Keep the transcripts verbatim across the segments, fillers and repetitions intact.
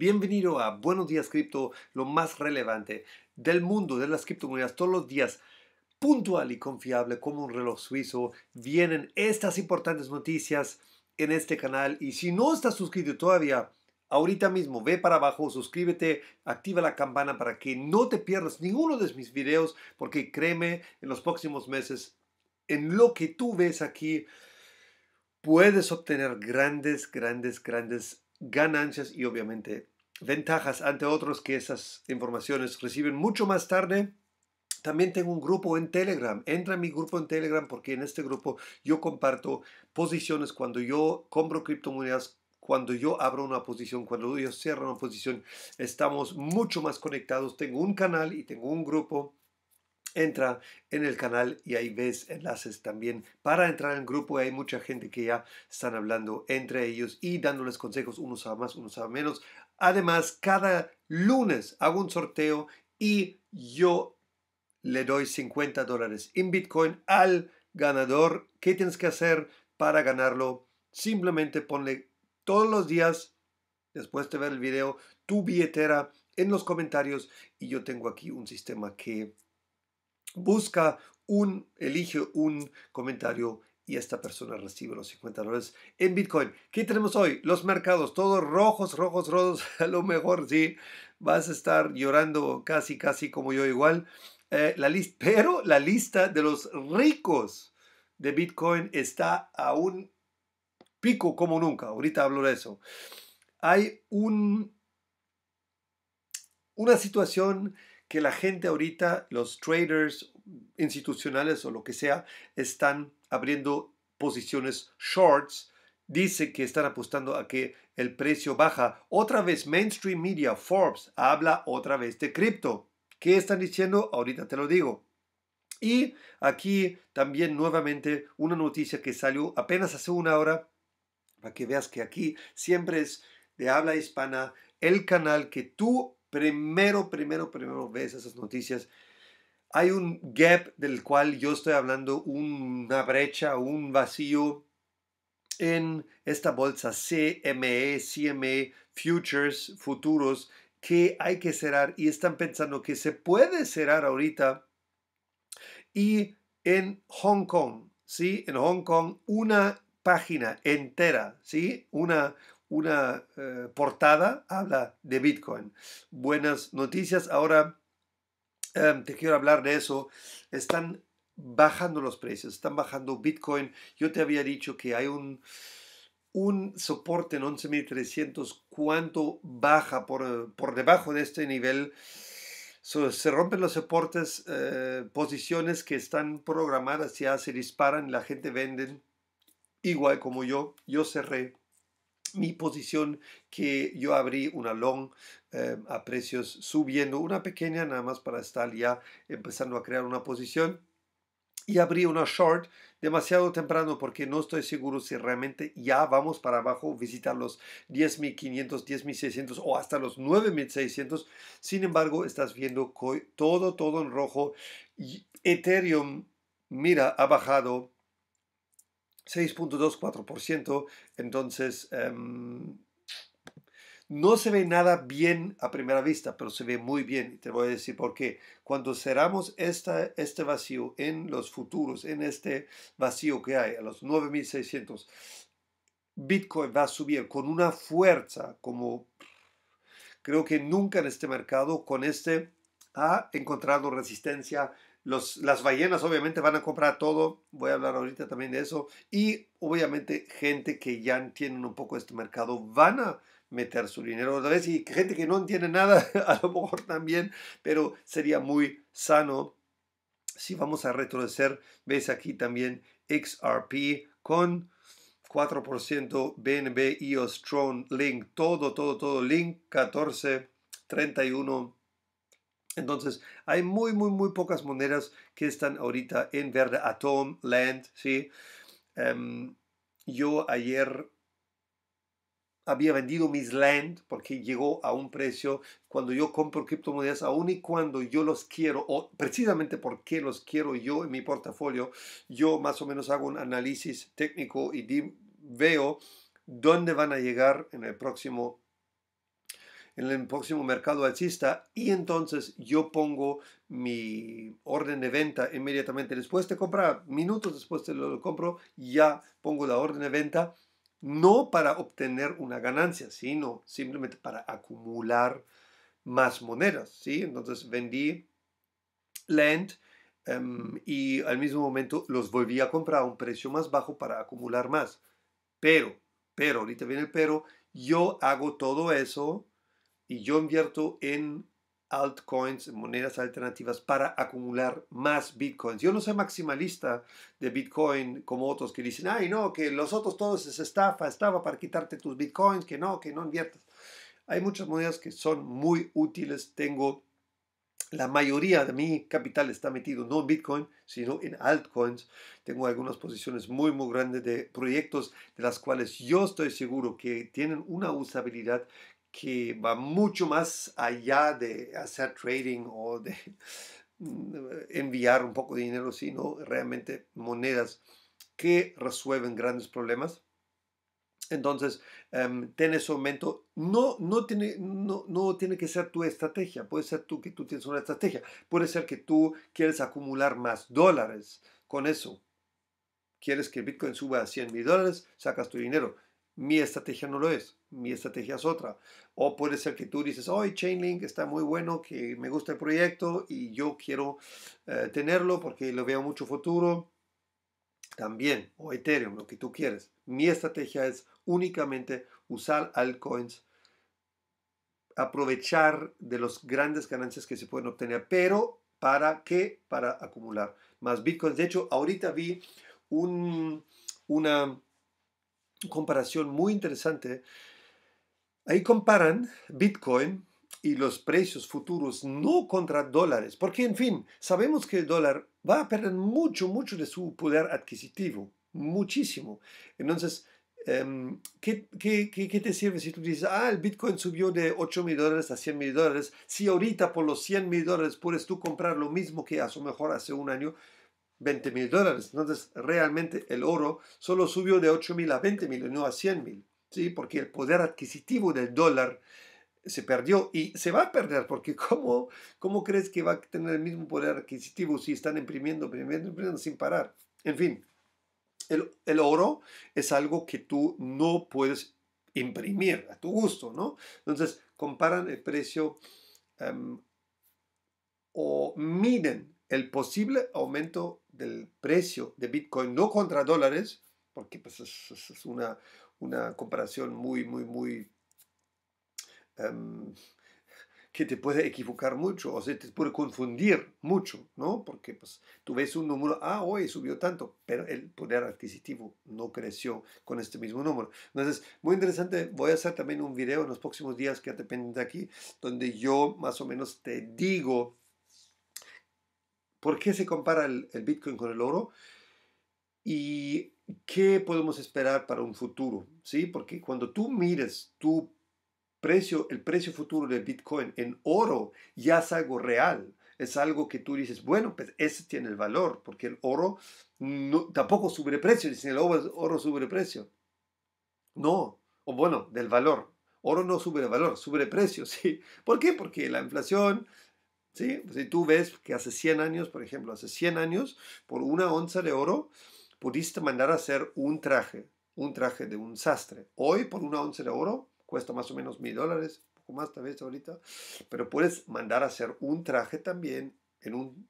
Bienvenido a Buenos Días Cripto, lo más relevante del mundo de las criptomonedas. Todos los días, puntual y confiable como un reloj suizo, vienen estas importantes noticias en este canal. Y si no estás suscrito todavía, ahorita mismo ve para abajo, suscríbete, activa la campana para que no te pierdas ninguno de mis videos, porque créeme, en los próximos meses, en lo que tú ves aquí, puedes obtener grandes, grandes, grandes ganancias y obviamente ventajas ante otros que esas informaciones reciben mucho más tarde. También tengo un grupo en Telegram. Entra a mi grupo en Telegram porque en este grupo yo comparto posiciones cuando yo compro criptomonedas, cuando yo abro una posición, cuando yo cierro una posición. Estamos mucho más conectados. Tengo un canal y tengo un grupo. Entra en el canal y ahí ves enlaces también para entrar en el grupo. Hay mucha gente que ya están hablando entre ellos y dándoles consejos, unos a más, unos a menos. Además, cada lunes hago un sorteo y yo le doy cincuenta dólares en Bitcoin al ganador. ¿Qué tienes que hacer para ganarlo? Simplemente ponle todos los días, después de ver el video, tu billetera en los comentarios. Y yo tengo aquí un sistema que busca un, elige un comentario y esta persona recibe los cincuenta dólares en Bitcoin. ¿Qué tenemos hoy? Los mercados, todos rojos, rojos, rojos. A lo mejor sí, vas a estar llorando casi, casi como yo igual. Eh, la lista, pero la lista de los ricos de Bitcoin está a un pico como nunca. Ahorita hablo de eso. Hay un, una situación que la gente ahorita, los traders institucionales o lo que sea, están abriendo posiciones shorts. Dice que están apostando a que el precio baja. Otra vez mainstream media, Forbes, habla otra vez de cripto. ¿Qué están diciendo? Ahorita te lo digo. Y aquí también nuevamente una noticia que salió apenas hace una hora, para que veas que aquí siempre es de habla hispana el canal que tú Primero, primero, primero ves esas noticias. Hay un gap del cual yo estoy hablando, una brecha, un vacío en esta bolsa C M E, C M E Futures, futuros, que hay que cerrar y están pensando que se puede cerrar ahorita. Y en Hong Kong, ¿sí? En Hong Kong, una página entera, ¿sí? Una Una eh, portada habla de Bitcoin. Buenas noticias. Ahora eh, te quiero hablar de eso. Están bajando los precios. Están bajando Bitcoin. Yo te había dicho que hay un, un soporte en once mil trescientos. ¿Cuánto baja por, por debajo de este nivel? So, se rompen los soportes. Eh, posiciones que están programadas ya se disparan. La gente vende. Igual como yo. Yo cerré mi posición que yo abrí, una long eh, a precios subiendo, una pequeña nada más para estar ya empezando a crear una posición, y abrí una short demasiado temprano porque no estoy seguro si realmente ya vamos para abajo, visitar los diez mil quinientos, diez mil seiscientos o hasta los nueve mil seiscientos. Sin embargo, estás viendo todo, todo en rojo. Y Ethereum, mira, ha bajado seis punto veinticuatro por ciento, entonces um, no se ve nada bien a primera vista, pero se ve muy bien. Te voy a decir por qué. Cuando cerramos esta, este vacío en los futuros, en este vacío que hay, a los nueve mil seiscientos, Bitcoin va a subir con una fuerza como creo que nunca en este mercado. Con este ha encontrado resistencia. Los, las ballenas obviamente van a comprar todo. Voy a hablar ahorita también de eso. Y obviamente gente que ya entienden un poco este mercado van a meter su dinero otra vez. Y gente que no entiende nada a lo mejor también. Pero sería muy sano si vamos a retroceder. Ves aquí también X R P con cuatro por ciento. B N B, I O S, Tron, Link. Todo, todo, todo. Link catorce, treinta y uno. Entonces, hay muy, muy, muy pocas monedas que están ahorita en verde. Atom, Land, ¿sí? Um, yo ayer había vendido mis Land porque llegó a un precio. Cuando yo compro criptomonedas, aun y cuando yo los quiero, o precisamente porque los quiero yo en mi portafolio, yo más o menos hago un análisis técnico y veo dónde van a llegar en el próximo en el próximo mercado alcista y entonces yo pongo mi orden de venta inmediatamente después de comprar, minutos después de lo que compro, ya pongo la orden de venta, no para obtener una ganancia, sino simplemente para acumular más monedas, ¿sí? Entonces vendí Land um, y al mismo momento los volví a comprar a un precio más bajo para acumular más. Pero, pero, ahorita viene el pero, yo hago todo eso y yo invierto en altcoins, en monedas alternativas para acumular más bitcoins. Yo no soy maximalista de bitcoin como otros que dicen, ay no, que los otros todos es estafa, estafa para quitarte tus bitcoins, que no, que no inviertas. Hay muchas monedas que son muy útiles. Tengo, la mayoría de mi capital está metido no en Bitcoin, sino en altcoins. Tengo algunas posiciones muy, muy grandes de proyectos de las cuales yo estoy seguro que tienen una usabilidad que va mucho más allá de hacer trading o de enviar un poco de dinero, sino realmente monedas que resuelven grandes problemas. Entonces, um, ten ese aumento. No, no, tiene, no, no tiene que ser tu estrategia. Puede ser tú que tú tienes una estrategia. Puede ser que tú quieres acumular más dólares con eso. Quieres que el Bitcoin suba a cien mil dólares, sacas tu dinero. Mi estrategia no lo es. Mi estrategia es otra. O puede ser que tú dices, oh, Chainlink está muy bueno, que me gusta el proyecto y yo quiero eh, tenerlo porque lo veo mucho futuro. También, o Ethereum, lo que tú quieres. Mi estrategia es únicamente usar altcoins, aprovechar de las grandes ganancias que se pueden obtener, pero ¿para qué? Para acumular más bitcoins. De hecho, ahorita vi un, una comparación muy interesante. Ahí comparan Bitcoin y los precios futuros no contra dólares, porque en fin, sabemos que el dólar va a perder mucho, mucho de su poder adquisitivo, muchísimo. Entonces, Um, ¿qué, qué, qué, ¿qué te sirve si tú dices, ah, el Bitcoin subió de ocho mil dólares a cien mil dólares? Si ahorita por los cien mil dólares puedes tú comprar lo mismo que a lo mejor hace un año, veinte mil dólares. Entonces, realmente el oro solo subió de ocho mil a veinte mil y no a cien mil, ¿sí? Porque el poder adquisitivo del dólar se perdió y se va a perder, porque ¿cómo, cómo crees que va a tener el mismo poder adquisitivo si están imprimiendo, imprimiendo, imprimiendo sin parar? En fin. El, el oro es algo que tú no puedes imprimir a tu gusto, ¿no? Entonces, comparan el precio um, o miden el posible aumento del precio de Bitcoin, no contra dólares, porque pues, es, es una, una comparación muy, muy, muy... Um, que te puede equivocar mucho, o sea, te puede confundir mucho, ¿no? Porque pues, tú ves un número, ah, hoy subió tanto, pero el poder adquisitivo no creció con este mismo número. Entonces, muy interesante, voy a hacer también un video en los próximos días, que depende de aquí, donde yo más o menos te digo por qué se compara el, el Bitcoin con el oro y qué podemos esperar para un futuro, ¿sí? Porque cuando tú mires tu Precio, el precio futuro de Bitcoin en oro ya es algo real, es algo que tú dices, bueno, pues ese tiene el valor, porque el oro no, tampoco sube de precio, dicen el oro, oro sube de precio, no, o bueno, del valor, oro no sube de valor, sube de precio, ¿sí? ¿Por qué? Porque la inflación, ¿sí? Si tú ves que hace cien años, por ejemplo, hace cien años, por una onza de oro, pudiste mandar a hacer un traje, un traje de un sastre, hoy por una onza de oro, cuesta más o menos mil dólares, un poco más tal vez ahorita, pero puedes mandar a hacer un traje también en un,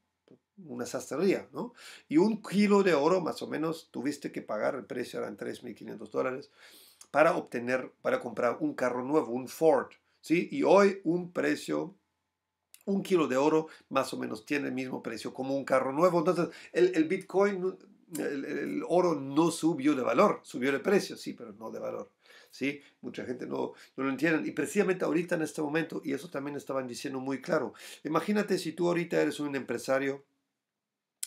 una sastrería, ¿no? Y un kilo de oro más o menos tuviste que pagar, el precio eran tres mil quinientos dólares, para obtener, para comprar un carro nuevo, un Ford, ¿sí? Y hoy un precio, un kilo de oro más o menos tiene el mismo precio como un carro nuevo. Entonces el, el Bitcoin, el, el oro no subió de valor, subió de precio, sí, pero no de valor. ¿Sí? Mucha gente no, no lo entiende y precisamente ahorita en este momento, y eso también estaban diciendo muy claro, imagínate si tú ahorita eres un empresario.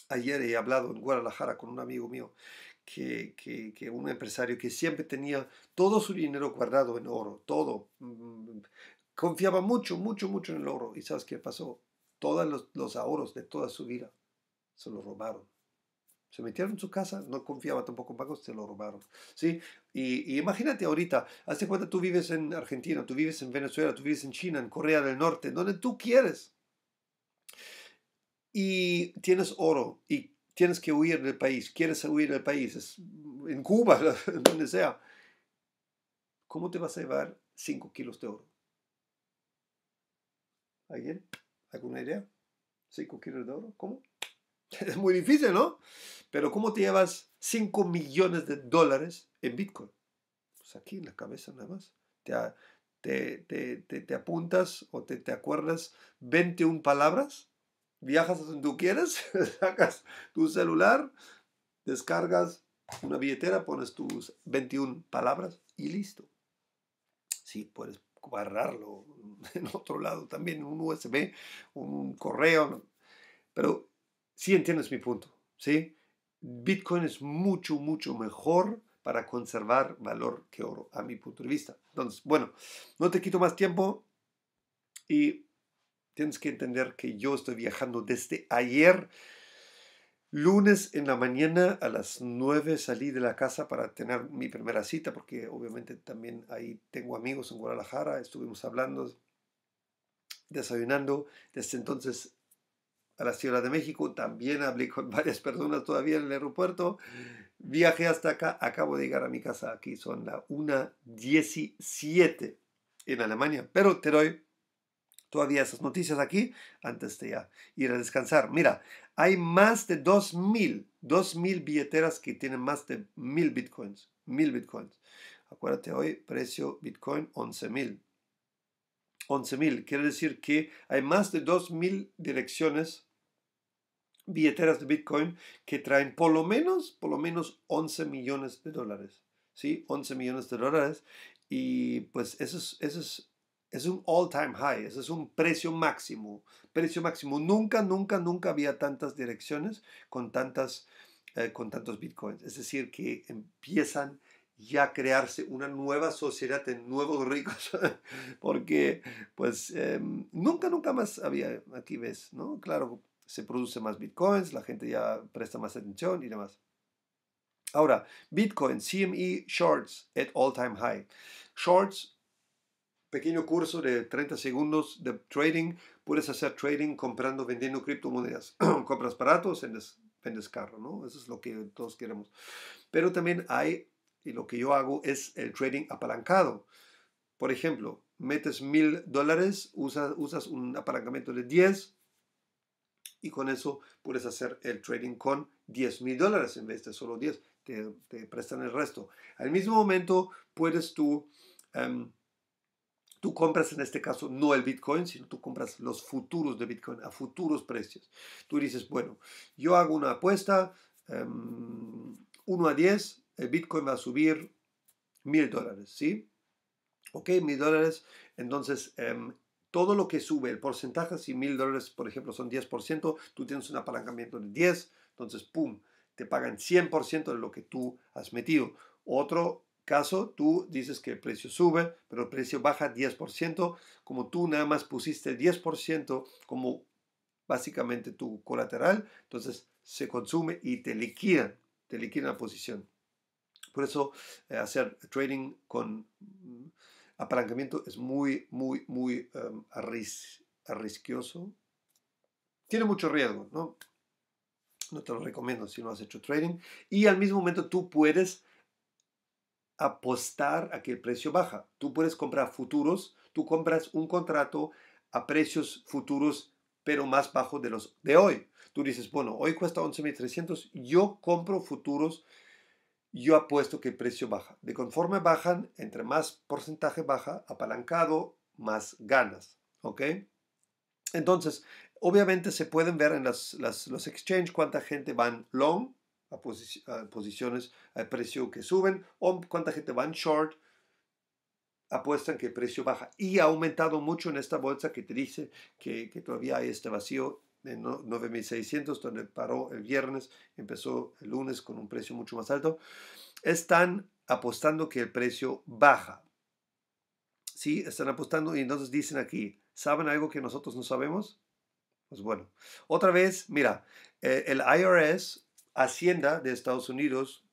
Ayer he hablado en Guadalajara con un amigo mío que, que, que un empresario que siempre tenía todo su dinero guardado en oro, todo, confiaba mucho, mucho, mucho en el oro, y ¿sabes qué pasó? Todos los, los ahorros de toda su vida se los robaron. Se metieron en su casa, no confiaba tampoco en bancos, se lo robaron. ¿Sí? Y, y imagínate ahorita, hazte cuenta, tú vives en Argentina, tú vives en Venezuela, tú vives en China, en Corea del Norte, donde tú quieres. Y tienes oro y tienes que huir del país, quieres huir del país, es en Cuba, donde sea. ¿Cómo te vas a llevar cinco kilos de oro? ¿Alguien? ¿Alguna idea? ¿cinco kilos de oro? ¿Cómo? Es muy difícil, ¿no? Pero ¿cómo te llevas cinco millones de dólares en Bitcoin? Pues aquí en la cabeza nada más. Te, te, te, te, te apuntas o te, te acuerdas veintiuna palabras, viajas a donde tú quieres, sacas tu celular, descargas una billetera, pones tus veintiuna palabras y listo. Sí, puedes guardarlo en otro lado también, un U S B, un correo, pero... Sí, entiendes mi punto, ¿sí? Bitcoin es mucho, mucho mejor para conservar valor que oro, a mi punto de vista. Entonces, bueno, no te quito más tiempo y tienes que entender que yo estoy viajando desde ayer, lunes en la mañana, a las nueve salí de la casa para tener mi primera cita, porque obviamente también ahí tengo amigos en Guadalajara, estuvimos hablando, desayunando, desde entonces... a la Ciudad de México, también hablé con varias personas todavía en el aeropuerto, viajé hasta acá, acabo de llegar a mi casa, aquí son las una diecisiete en Alemania, pero te doy todavía esas noticias aquí, antes de ya ir a descansar. Mira, hay más de dos mil billeteras que tienen más de mil bitcoins, mil bitcoins, acuérdate hoy, precio bitcoin once mil. once mil, quiere decir que hay más de dos mil direcciones billeteras de Bitcoin que traen por lo menos, por lo menos once millones de dólares, ¿sí? once millones de dólares y pues eso es, eso es, es un all-time high, eso es un precio máximo, precio máximo. Nunca, nunca, nunca había tantas direcciones con, tantas, eh, con tantos Bitcoins, es decir que empiezan ya crearse una nueva sociedad de nuevos ricos, porque pues eh, nunca, nunca más había, aquí ves, ¿no? Claro, se produce más bitcoins, la gente ya presta más atención y demás. Ahora, Bitcoin, C M E Shorts at all time high. Shorts, pequeño curso de treinta segundos de trading, puedes hacer trading comprando, vendiendo criptomonedas, compras baratos, vendes caro, ¿no? Eso es lo que todos queremos. Pero también hay... y lo que yo hago es el trading apalancado. Por ejemplo, metes mil dólares, usas, usas un apalancamiento de diez y con eso puedes hacer el trading con diez mil dólares en vez de solo diez. Te, te prestan el resto. Al mismo momento puedes tú, um, tú compras en este caso no el Bitcoin, sino tú compras los futuros de Bitcoin a futuros precios. Tú dices, bueno, yo hago una apuesta, um, uno a diez, el Bitcoin va a subir mil dólares, ¿sí? Ok, mil dólares. Entonces, um, todo lo que sube, el porcentaje, si mil dólares, por ejemplo, son diez por ciento, tú tienes un apalancamiento de diez, entonces, pum, te pagan cien por ciento de lo que tú has metido. Otro caso, tú dices que el precio sube, pero el precio baja diez por ciento. Como tú nada más pusiste diez por ciento como básicamente tu colateral, entonces se consume y te liquidan, te liquidan la posición. Por eso eh, hacer trading con mm, apalancamiento es muy, muy, muy um, arris, arrisquioso. Tiene mucho riesgo, ¿no? No te lo recomiendo si no has hecho trading. Y al mismo momento tú puedes apostar a que el precio baja. Tú puedes comprar futuros. Tú compras un contrato a precios futuros, pero más bajo de los de hoy. Tú dices, bueno, hoy cuesta once mil trescientos. Yo compro futuros. Yo apuesto que el precio baja. De conforme bajan, entre más porcentaje baja, apalancado, más ganas. ¿Ok? Entonces, obviamente se pueden ver en las, las, los exchanges cuánta gente van long, a, posici a posiciones al precio que suben, o cuánta gente van short, apuestan que el precio baja. Y ha aumentado mucho en esta bolsa que te dice que, que todavía hay este vacío de nueve mil seiscientos, donde paró el viernes, empezó el lunes con un precio mucho más alto. Están apostando que el precio baja. Sí, están apostando y entonces dicen aquí, ¿saben algo que nosotros no sabemos? Pues bueno, otra vez, mira, eh, el I R S Hacienda de Estados Unidos,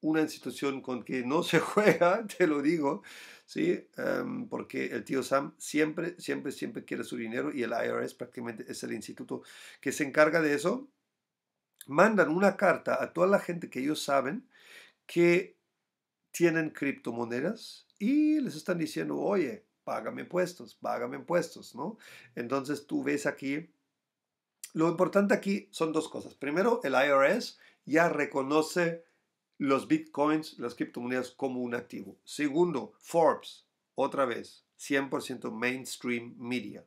una institución con que no se juega, te lo digo, ¿sí? Um, porque el tío Sam siempre, siempre, siempre quiere su dinero y el I R S prácticamente es el instituto que se encarga de eso. Mandan una carta a toda la gente que ellos saben que tienen criptomonedas y les están diciendo, oye, págame impuestos, págame impuestos, ¿no? Entonces tú ves aquí, lo importante aquí son dos cosas. Primero, el I R S ya reconoce los bitcoins, las criptomonedas como un activo. Segundo, Forbes, otra vez, cien por ciento mainstream media.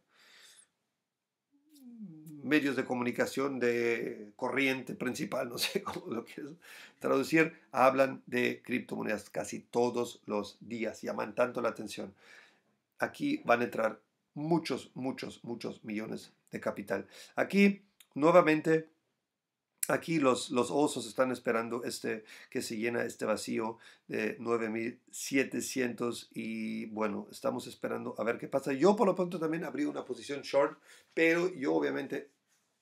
Medios de comunicación de corriente principal, no sé cómo lo quieres traducir, hablan de criptomonedas casi todos los días, llaman tanto la atención. Aquí van a entrar muchos, muchos, muchos millones de capital. Aquí, nuevamente, aquí los, los osos están esperando este, que se llena este vacío de nueve mil setecientos y bueno, estamos esperando a ver qué pasa. Yo por lo pronto también abrí una posición short, pero yo obviamente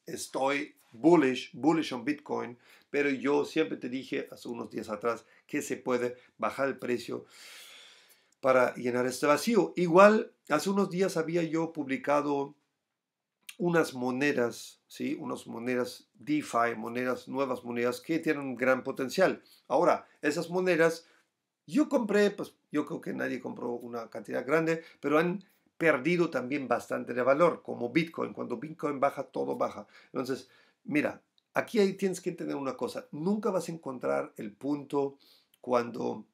estoy bullish, bullish on Bitcoin, pero yo siempre te dije hace unos días atrás que se puede bajar el precio para llenar este vacío. Igual, hace unos días había yo publicado unas monedas, ¿sí? Unas monedas DeFi, monedas, nuevas monedas que tienen un gran potencial. Ahora, esas monedas, yo compré, pues yo creo que nadie compró una cantidad grande, pero han perdido también bastante de valor, como Bitcoin. Cuando Bitcoin baja, todo baja. Entonces, mira, aquí ahí tienes que entender una cosa. Nunca vas a encontrar el punto cuando,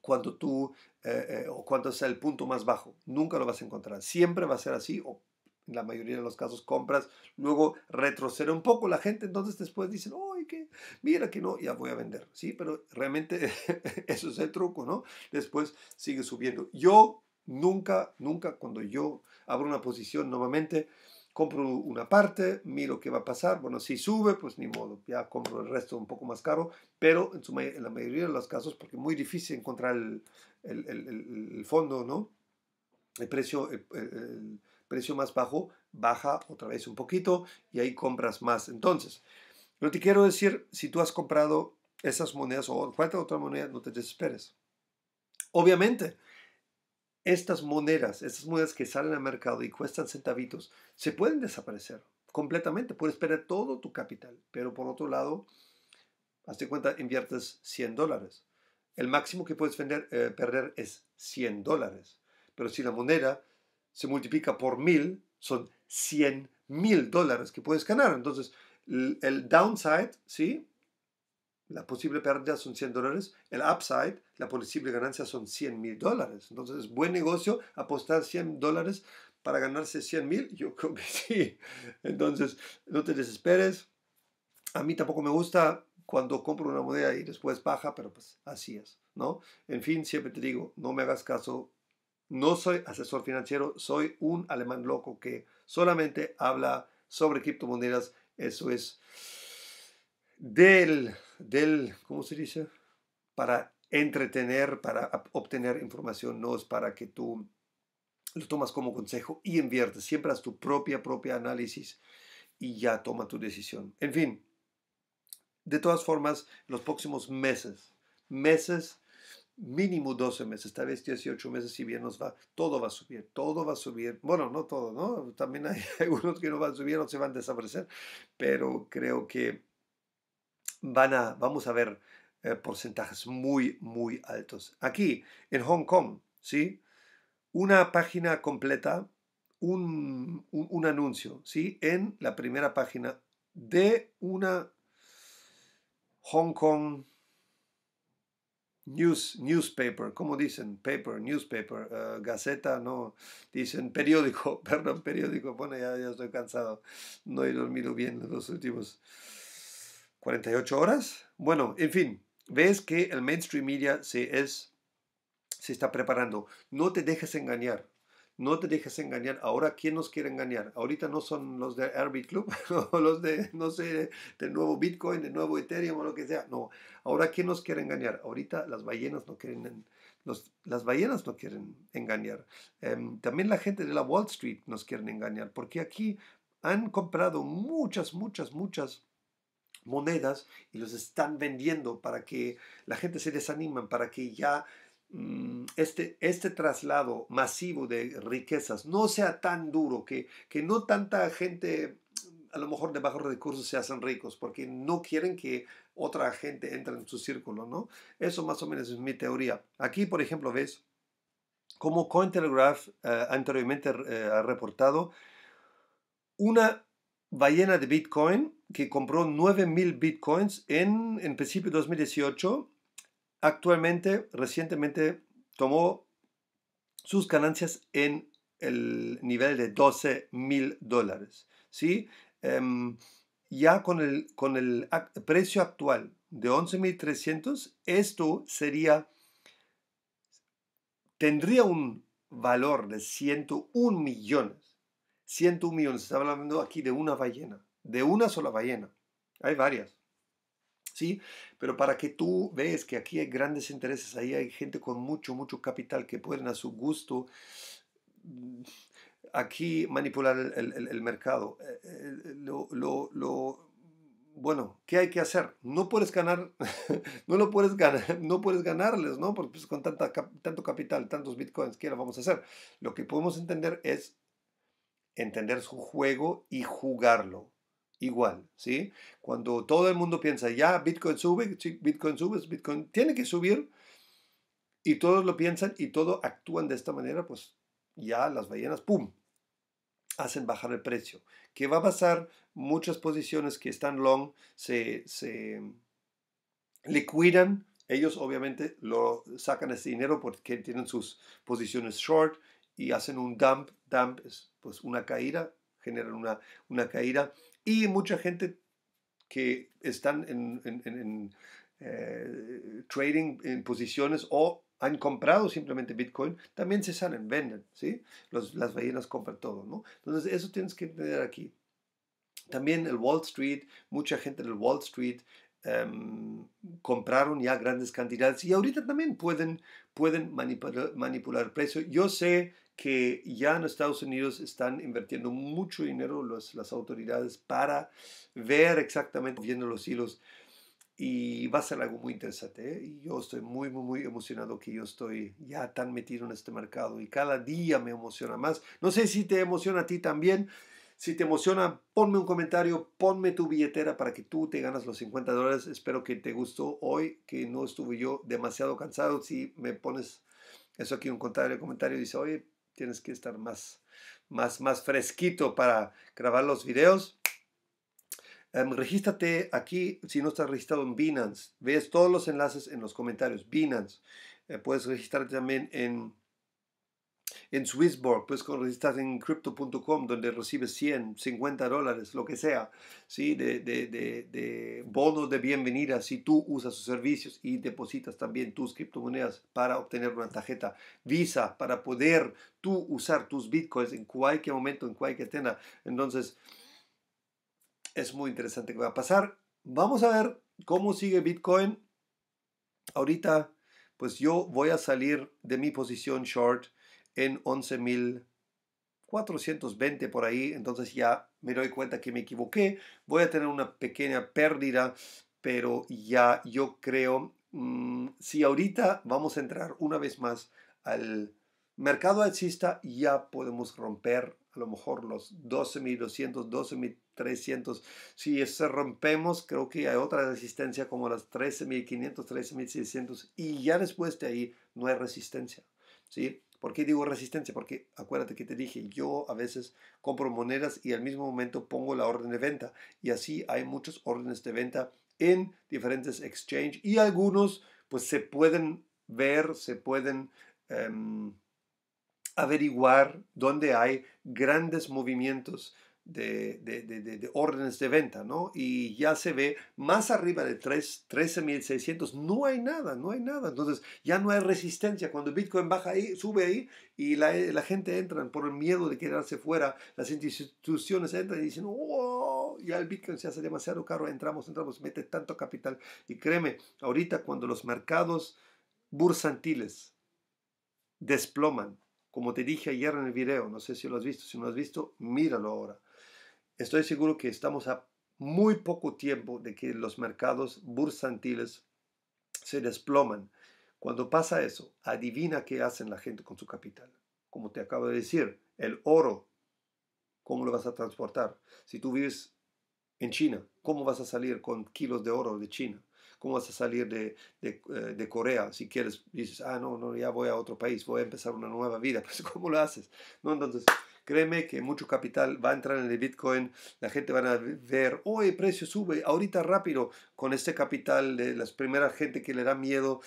cuando tú, eh, eh, o cuando sea el punto más bajo. Nunca lo vas a encontrar. Siempre va a ser así, o en la mayoría de los casos compras, luego retrocede un poco la gente, entonces después dicen, ¡ay, que mira que no, ya voy a vender! Sí, pero realmente eso es el truco, ¿no? Después sigue subiendo. Yo nunca, nunca, cuando yo abro una posición, normalmente compro una parte, miro qué va a pasar, bueno, si sube, pues ni modo, ya compro el resto un poco más caro, pero en, su, en la mayoría de los casos, porque es muy difícil encontrar el, el, el, el fondo, ¿no? El precio, el, el precio más bajo, baja otra vez un poquito y ahí compras más. Entonces, lo que te quiero decir, si tú has comprado esas monedas o cualquier otra moneda, no te desesperes. Obviamente, estas monedas, estas monedas que salen al mercado y cuestan centavitos, se pueden desaparecer completamente. Puedes perder todo tu capital, pero por otro lado, hazte cuenta, inviertes cien dólares. El máximo que puedes vender, eh, perder es cien dólares. Pero si la moneda se multiplica por mil, son cien mil dólares que puedes ganar. Entonces, el downside, ¿sí? La posible pérdida son cien dólares. El upside, la posible ganancia son cien mil dólares. Entonces, buen negocio apostar cien dólares para ganarse cien mil. Yo creo que sí. Entonces, no te desesperes. A mí tampoco me gusta cuando compro una moneda y después baja, pero pues así es, ¿no? En fin, siempre te digo, no me hagas caso. No soy asesor financiero, soy un alemán loco que solamente habla sobre criptomonedas. Eso es del, del, ¿cómo se dice? Para entretener, para obtener información, no es para que tú lo tomas como consejo y inviertes. Siempre haz tu propia, propia análisis y ya toma tu decisión. En fin, de todas formas, los próximos meses, meses, mínimo doce meses, tal vez dieciocho meses, si bien nos va, todo va a subir, todo va a subir, bueno, no todo, ¿no? También hay algunos que no van a subir, no se van a desaparecer, pero creo que van a, vamos a ver eh, porcentajes muy, muy altos. Aquí, en Hong Kong, ¿sí? Una página completa, un, un, un anuncio, ¿sí? En la primera página de una Hong Kong News, newspaper, ¿cómo dicen? Paper, newspaper, uh, gaceta, no, dicen periódico, perdón, periódico, bueno, ya, ya estoy cansado, no he dormido bien en los últimos cuarenta y ocho horas. Bueno, en fin, ves que el mainstream media se, es, se está preparando. No te dejes engañar, no te dejes engañar. Ahora, ¿quién nos quiere engañar? Ahorita no son los de R B Club, o los de, no sé, del nuevo Bitcoin, del nuevo Ethereum o lo que sea. No, ahora, ¿quién nos quiere engañar? Ahorita las ballenas no quieren, los, las ballenas no quieren engañar. Eh, también la gente de la Wall Street nos quieren engañar, porque aquí han comprado muchas, muchas, muchas monedas y los están vendiendo para que la gente se desanime, para que ya mmm, este, este traslado masivo de riquezas no sea tan duro, que, que no tanta gente a lo mejor de bajos recursos se hacen ricos porque no quieren que otra gente entre en su círculo, ¿no? Eso más o menos es mi teoría. Aquí, por ejemplo, ves como Cointelegraph eh, anteriormente eh, ha reportado una ballena de Bitcoin que compró nueve mil Bitcoins en, en principio de dos mil dieciocho. Actualmente, recientemente, tomó sus ganancias en el nivel de doce mil dólares. ¿Sí? Um, ya con el, con el precio actual de once mil trescientos, esto sería, tendría un valor de ciento un millones. ciento un millones, está hablando aquí de una ballena, de una sola ballena. Hay varias, ¿sí? Pero para que tú veas que aquí hay grandes intereses, ahí hay gente con mucho, mucho capital que pueden a su gusto aquí manipular el, el, el mercado. Lo, lo, lo, bueno, ¿qué hay que hacer? No puedes ganar, no lo puedes ganar, no puedes ganarles, ¿no? Porque pues con tanta, tanto capital, tantos bitcoins, ¿qué lo vamos a hacer? Lo que podemos entender es entender su juego y jugarlo igual, ¿sí? Cuando todo el mundo piensa, ya, Bitcoin sube, Bitcoin sube, Bitcoin tiene que subir, y todos lo piensan y todos actúan de esta manera, pues ya las ballenas, ¡pum!, hacen bajar el precio. ¿Qué va a pasar? Muchas posiciones que están long se, se liquidan. Ellos obviamente lo sacan ese dinero porque tienen sus posiciones short y hacen un dump. Dump es pues una caída, generan una, una caída. Y mucha gente que están en, en, en, en eh, trading en posiciones o han comprado simplemente Bitcoin, también se salen, venden, ¿sí? Los, las ballenas compran todo, ¿no? Entonces, eso tienes que entender aquí. También el Wall Street, mucha gente en el Wall Street um, compraron ya grandes cantidades y ahorita también pueden, pueden manipular, manipular el precio. Yo sé que ya en Estados Unidos están invirtiendo mucho dinero los, las autoridades para ver exactamente, viendo los hilos, y va a ser algo muy interesante, ¿eh? Y yo estoy muy, muy, muy emocionado que yo estoy ya tan metido en este mercado y cada día me emociona más. No sé si te emociona a ti también. Si te emociona, ponme un comentario, ponme tu billetera para que tú te ganas los cincuenta dólares. Espero que te gustó hoy, que no estuve yo demasiado cansado. Si me pones eso aquí en un comentario, comentario dice, oye, tienes que estar más, más, más fresquito para grabar los videos. Um, regístrate aquí, si no estás registrado en Binance, ves todos los enlaces en los comentarios, Binance, eh, puedes registrarte también en, en SwissBorg, puedes registrarte en Crypto punto com donde recibes cien, cincuenta dólares, lo que sea, ¿sí? de, de, de, de bonos de bienvenida si tú usas sus servicios y depositas también tus criptomonedas para obtener una tarjeta Visa, para poder tú usar tus bitcoins en cualquier momento, en cualquier tienda. Entonces, es muy interesante que va a pasar. Vamos a ver cómo sigue Bitcoin. Ahorita, pues yo voy a salir de mi posición short en once mil cuatrocientos veinte por ahí. Entonces ya me doy cuenta que me equivoqué. Voy a tener una pequeña pérdida, pero ya yo creo, mmm, si ahorita vamos a entrar una vez más al mercado alcista, ya podemos romper a lo mejor los doce mil doscientos, doce mil trescientos. Si se rompemos, creo que hay otra resistencia como las trece mil quinientos, trece mil seiscientos y ya después de ahí no hay resistencia, ¿sí? ¿Por qué digo resistencia? Porque acuérdate que te dije, yo a veces compro monedas y al mismo momento pongo la orden de venta y así hay muchas órdenes de venta en diferentes exchanges y algunos pues se pueden ver, se pueden um, averiguar dónde hay grandes movimientos de, de, de, de, de órdenes de venta, ¿no? Y ya se ve más arriba de trece mil seiscientos, no hay nada, no hay nada. Entonces ya no hay resistencia. Cuando Bitcoin baja ahí, sube ahí y la, la gente entra por el miedo de quedarse fuera. Las instituciones entran y dicen, oh, ya el Bitcoin se hace demasiado caro, entramos, entramos, mete tanto capital. Y créeme, ahorita cuando los mercados bursátiles desploman, como te dije ayer en el video, no sé si lo has visto, si no lo has visto, míralo ahora. Estoy seguro que estamos a muy poco tiempo de que los mercados bursátiles se desploman. Cuando pasa eso, adivina qué hacen la gente con su capital. Como te acabo de decir, el oro, ¿cómo lo vas a transportar? Si tú vives en China, ¿cómo vas a salir con kilos de oro de China? ¿Cómo vas a salir de, de, de Corea? Si quieres, dices, ah, no, no, ya voy a otro país, voy a empezar una nueva vida. Pues, ¿cómo lo haces? No, entonces, créeme que mucho capital va a entrar en el Bitcoin. La gente va a ver, hoy el precio sube, ahorita rápido, con este capital de las primeras gente que le da miedo.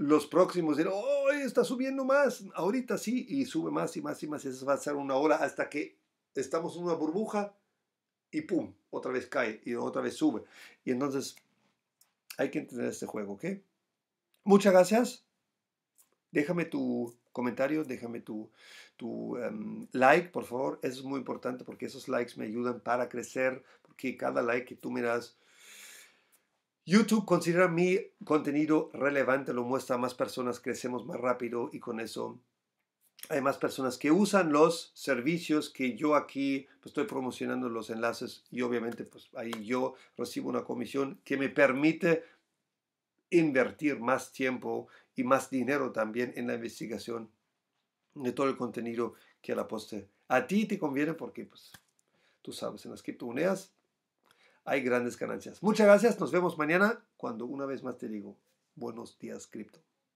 Los próximos dirán, oh, está subiendo más, ahorita sí, y sube más y más y más. Eso va a ser una ola hasta que estamos en una burbuja y pum, otra vez cae y otra vez sube. Y entonces hay que entender este juego, ¿ok? Muchas gracias. Déjame tu comentario, déjame tu, tu um, like, por favor. Eso es muy importante porque esos likes me ayudan para crecer, porque cada like que tú me das, YouTube considera mi contenido relevante, lo muestra a más personas, crecemos más rápido y con eso hay más personas que usan los servicios que yo aquí pues, estoy promocionando los enlaces y obviamente pues ahí yo recibo una comisión que me permite invertir más tiempo y más dinero también en la investigación de todo el contenido que a la postre a ti te conviene porque pues tú sabes, en las criptomonedas hay grandes ganancias. Muchas gracias. Nos vemos mañana cuando una vez más te digo, buenos días cripto.